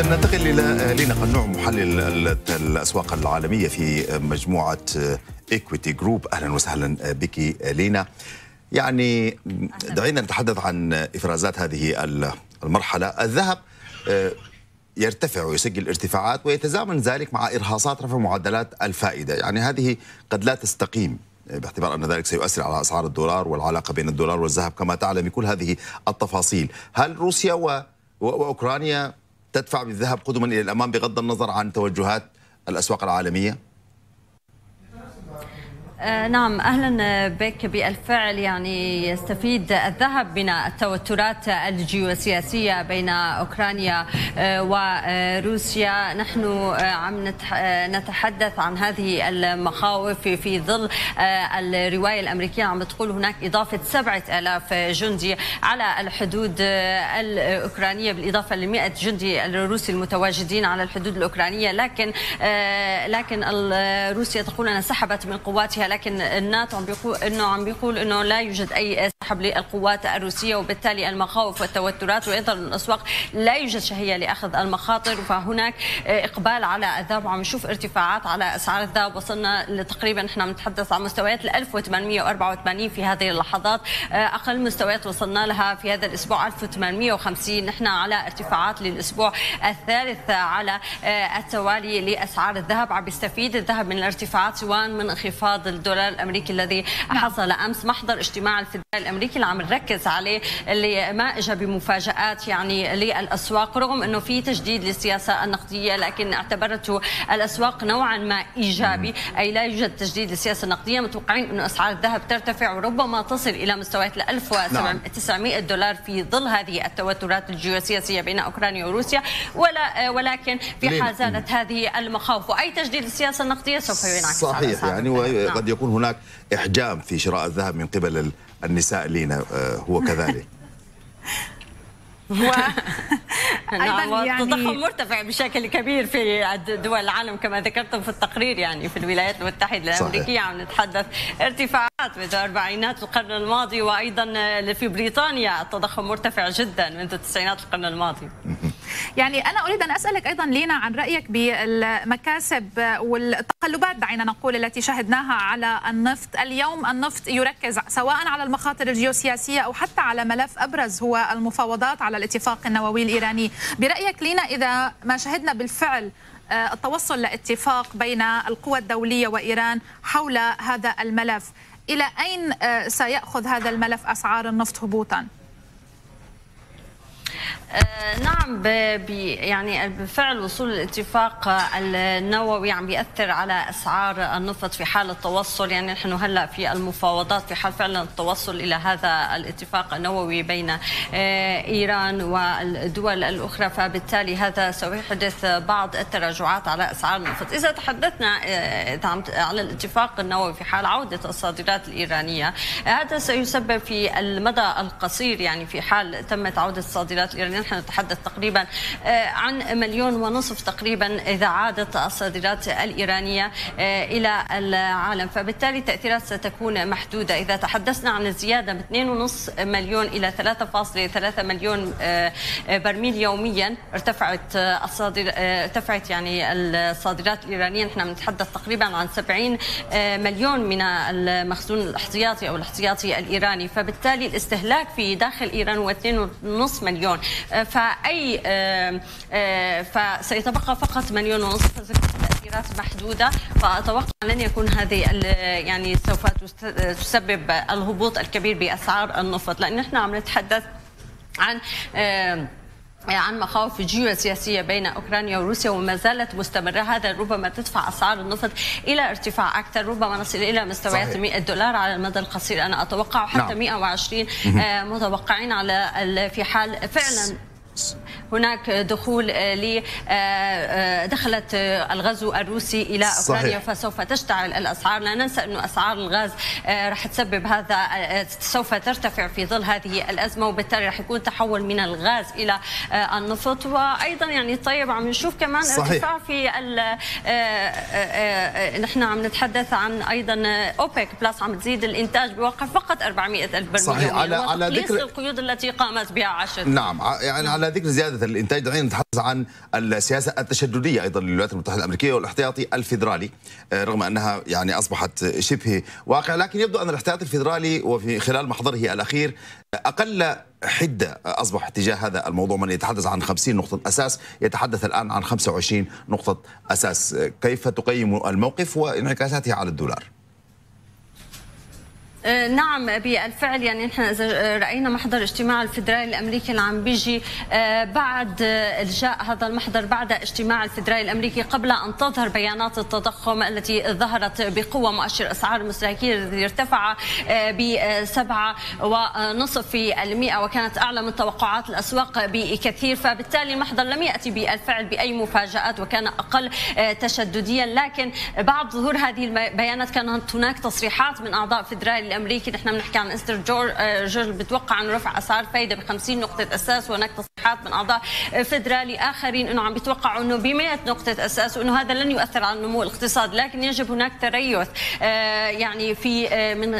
إذا ننتقل إلى لينا قنوع محلل الأسواق العالمية في مجموعة إيكويتي جروب. أهلا وسهلا بك لينا. يعني دعينا نتحدث عن إفرازات هذه المرحلة. الذهب يرتفع ويسجل ارتفاعات ويتزامن ذلك مع إرهاصات رفع معدلات الفائدة، يعني هذه قد لا تستقيم باعتبار أن ذلك سيؤثر على أسعار الدولار والعلاقة بين الدولار والذهب كما تعلم كل هذه التفاصيل. هل روسيا وأوكرانيا تدفع بالذهب قدما إلى الأمام بغض النظر عن توجهات الأسواق العالمية؟ نعم، أهلا بك. بالفعل يعني يستفيد الذهب من التوترات الجيوسياسية بين أوكرانيا وروسيا. نحن عم نتحدث عن هذه المخاوف في ظل الرواية الأمريكية عم تقول هناك إضافة 7000 جندي على الحدود الأوكرانية بالإضافة ل100 جندي الروسي المتواجدين على الحدود الأوكرانية. لكن روسيا تقول أنها سحبت من قواتها، لكن الناتو عم بيقول انه لا يوجد اي سحب للقوات الروسيه، وبالتالي المخاوف والتوترات وايضا الاسواق لا يوجد شهيه لاخذ المخاطر، فهناك اقبال على الذهب. وعم نشوف ارتفاعات على اسعار الذهب، وصلنا تقريبا احنا بنتحدث عن مستويات 1884 في هذه اللحظات، اقل مستويات وصلنا لها في هذا الاسبوع 1850. نحن على ارتفاعات للاسبوع الثالث على التوالي لاسعار الذهب. عم يستفيد الذهب من الارتفاعات سواء من انخفاض الدولار الامريكي الذي حصل امس. محضر اجتماع الفدرالي الامريكي اللي عم نركز عليه اللي ما اجى بمفاجات يعني للاسواق، رغم انه في تجديد للسياسه النقديه، لكن اعتبرته الاسواق نوعا ما ايجابي، اي لا يوجد تجديد للسياسه النقديه. متوقعين انه اسعار الذهب ترتفع وربما تصل الى مستويات 1900 $1,900 في ظل هذه التوترات الجيوسياسيه بين اوكرانيا وروسيا، ولكن في حال زادت هذه المخاوف واي تجديد للسياسه النقديه سوف ينعكس على صحيح يعني قد يكون هناك إحجام في شراء الذهب من قبل النساء. لينا هو كذلك أيضاً يعني التضخم مرتفع بشكل كبير في دول العالم كما ذكرتم في التقرير. يعني في الولايات المتحدة الأمريكية عم نتحدث ارتفاعات منذ أربعينات القرن الماضي، وأيضاً في بريطانيا التضخم مرتفع جداً منذ تسعينات القرن الماضي. يعني أنا أريد أن أسألك أيضاً لينا عن رأيك بالمكاسب والتقلبات دعينا نقول التي شاهدناها على النفط. اليوم النفط يركز سواء على المخاطر الجيوسياسية أو حتى على ملف أبرز هو المفاوضات على الاتفاق النووي الإيراني. برأيك لينا إذا ما شهدنا بالفعل التوصل لاتفاق بين القوى الدولية وإيران حول هذا الملف، إلى أين سيأخذ هذا الملف أسعار النفط هبوطاً؟ نعم، يعني بالفعل وصول الاتفاق النووي عم بيأثر على أسعار النفط في حال التوصل. يعني نحن هلا في المفاوضات في حال فعلا التوصل إلى هذا الاتفاق النووي بين إيران والدول الأخرى، فبالتالي هذا سيحدث بعض التراجعات على أسعار النفط. إذا تحدثنا على الاتفاق النووي في حال عودة الصادرات الإيرانية، هذا سيسبب في المدى القصير، يعني في حال تمت عودة الصادرات الإيرانية، نحن نتحدث تقريبا عن 1.5 مليون تقريبا إذا عادت الصادرات الإيرانية إلى العالم، فبالتالي تأثيرات ستكون محدودة. إذا تحدثنا عن الزيادة من 2.5 مليون إلى 3.3 مليون برميل يوميا ارتفعت يعني الصادرات الإيرانية. نحن نتحدث تقريبا عن 70 مليون من المخزون الاحتياطي أو الاحتياطي الإيراني، فبالتالي الاستهلاك في داخل إيران هو 2.5 مليون، فسيتبقى فقط 1.5 مليون تأثيرات محدودة. فأتوقع لن يكون هذه يعني سوف تسبب الهبوط الكبير بأسعار النفط، لأن نحن عم نتحدث عن مخاوف جيوسياسية بين أوكرانيا وروسيا وما زالت مستمرة. هذا ربما تدفع أسعار النفط إلى ارتفاع أكثر، ربما نصل إلى مستويات $100 على المدى القصير أنا أتوقع، حتى 120 متوقعين على في حال فعلا هناك دخلت الغزو الروسي إلى أوكرانيا، فسوف تشتعل الأسعار. لا ننسى أنه أسعار الغاز رح تسبب هذا، سوف ترتفع في ظل هذه الأزمة، وبالتالي رح يكون تحول من الغاز إلى النفط. وأيضا يعني طيب عم نشوف كمان ارتفاع في نحن عم نتحدث عن أيضا أوبك بلس عم تزيد الإنتاج بواقع فقط 400 ألف برميل، وتقليص القيود التي قامت بها 10. نعم، يعني على ذكر زيادة الإنتاج دعينا نتحدث عن السياسة التشددية أيضا للولايات المتحدة الأمريكية والاحتياطي الفيدرالي، رغم أنها يعني أصبحت شبه واقع، لكن يبدو أن الاحتياطي الفيدرالي وفي خلال محضره الأخير أقل حدة أصبح تجاه هذا الموضوع. من يتحدث عن 50 نقطة أساس يتحدث الآن عن 25 نقطة أساس. كيف تقيم الموقف وانعكاساته على الدولار؟ نعم بالفعل، يعني نحن إذا رأينا محضر الاجتماع الفيدرالي الأمريكي اللي عم بيجي بعد إلجاء هذا المحضر بعد اجتماع الفيدرالي الأمريكي قبل أن تظهر بيانات التضخم التي ظهرت بقوة، مؤشر أسعار المستهلكين الذي ارتفع ب 7.5% وكانت أعلى من توقعات الأسواق بكثير، فبالتالي المحضر لم يأتي بالفعل بأي مفاجآت وكان أقل تشدديا. لكن بعد ظهور هذه البيانات كانت هناك تصريحات من أعضاء فيدرالي الامريكي، نحن بنحكي عن إستر جورج بتوقع عن رفع اسعار فايده ب 50 نقطه اساس، وهناك تصريحات من اعضاء فيدرالي اخرين انه عم بيتوقعوا انه ب 100 نقطه اساس وانه هذا لن يؤثر على نمو الاقتصاد. لكن يجب هناك تريث يعني في من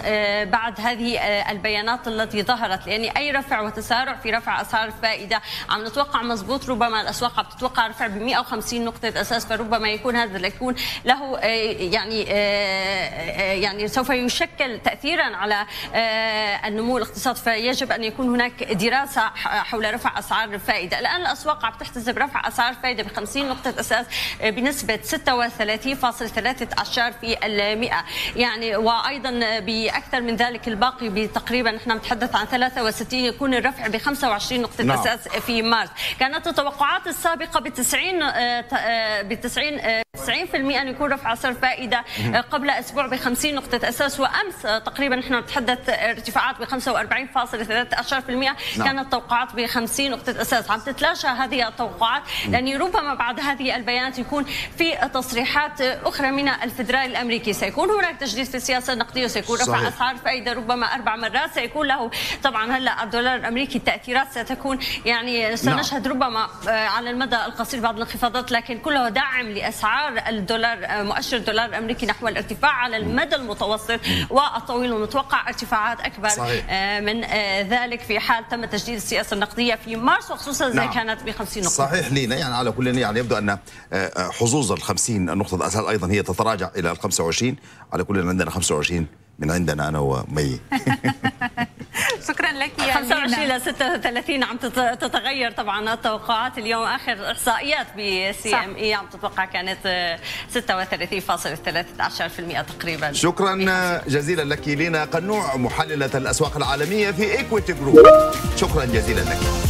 بعد هذه البيانات التي ظهرت، لان اي رفع وتسارع في رفع اسعار الفائده عم نتوقع مضبوط، ربما الاسواق عم تتوقع رفع ب 150 نقطه اساس، فربما يكون هذا ليكون له يعني سوف يشكل تاثير على النمو الاقتصاد، فيجب ان يكون هناك دراسه حول رفع اسعار الفائده. الان الاسواق عم تحتسب رفع اسعار الفائده ب 50 نقطه اساس بنسبه 36.13%، يعني وايضا باكثر من ذلك الباقي بتقريبا نحن نتحدث عن 63 يكون الرفع ب 25 نقطه اساس في مارس. كانت التوقعات السابقه ب 90% أن يكون رفع أسعار فائدة قبل أسبوع ب 50 نقطة أساس، وأمس تقريبا نحن نتحدث ارتفاعات ب 45.13%، كانت توقعات ب 50 نقطة أساس. عم تتلاشى هذه التوقعات لأن ربما بعد هذه البيانات يكون في تصريحات أخرى من الفيدرالي الأمريكي، سيكون هناك تجديد في السياسة النقدية، سيكون رفع أسعار فائدة ربما 4 مرات، سيكون له طبعا هلا الدولار الأمريكي التأثيرات ستكون يعني سنشهد ربما على المدى القصير بعض الانخفاضات، لكن كله داعم لأسعار الدولار، مؤشر الدولار الامريكي نحو الارتفاع على المدى المتوسط والطويل، ونتوقع ارتفاعات اكبر من ذلك في حال تم تجديد السياسه النقديه في مارس، وخصوصا اذا كانت ب 50 نقطه. صحيح لينا، يعني على كل يعني يبدو ان حظوظ ال 50 نقطه الاساس ايضا هي تتراجع الى ال 25، على كل عندنا 25 من عندنا انا ومي. شكرا لك يا 25 إلى 36 عم تتغير طبعا التوقعات. اليوم اخر احصائيات بسي ام اي عم تتوقع كانت 36.13% تقريبا. شكرا جزيلا لك لينا قنوع، محللة الاسواق العالمية في Equity Group. شكرا جزيلا لك.